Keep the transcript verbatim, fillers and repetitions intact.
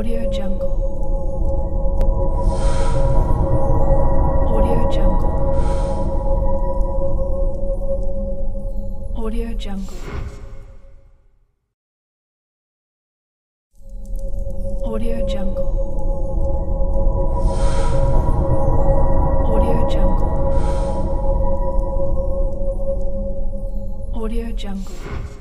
Audiojungle. Audiojungle. Audiojungle. Audiojungle. Audiojungle. Audiojungle.